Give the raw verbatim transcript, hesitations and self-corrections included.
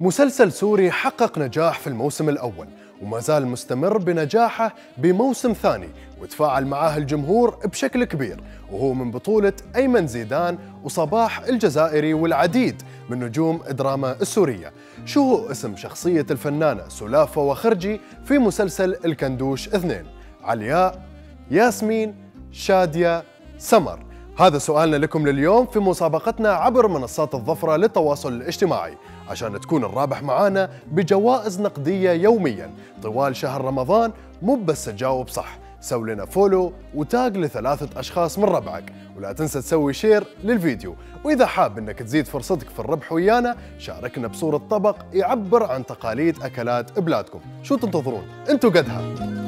مسلسل سوري حقق نجاح في الموسم الأول وما زال مستمر بنجاحه بموسم ثاني، وتفاعل معاه الجمهور بشكل كبير، وهو من بطولة أيمن زيدان وصباح الجزائري والعديد من نجوم الدراما السورية. شو هو اسم شخصية الفنانة سلافة وخرجي في مسلسل الكندوش اثنين؟ علياء، ياسمين، شادية، سمر. هذا سؤالنا لكم لليوم في مسابقتنا عبر منصات الظفرة للتواصل الاجتماعي، عشان تكون الرابح معانا بجوائز نقدية يوميا طوال شهر رمضان. مو بس تجاوب صح، سوي لنا فولو وتاج لثلاثة أشخاص من ربعك، ولا تنسى تسوي شير للفيديو. وإذا حاب أنك تزيد فرصتك في الربح ويانا، شاركنا بصورة طبق يعبر عن تقاليد أكلات بلادكم. شو تنتظرون؟ أنتوا قدها.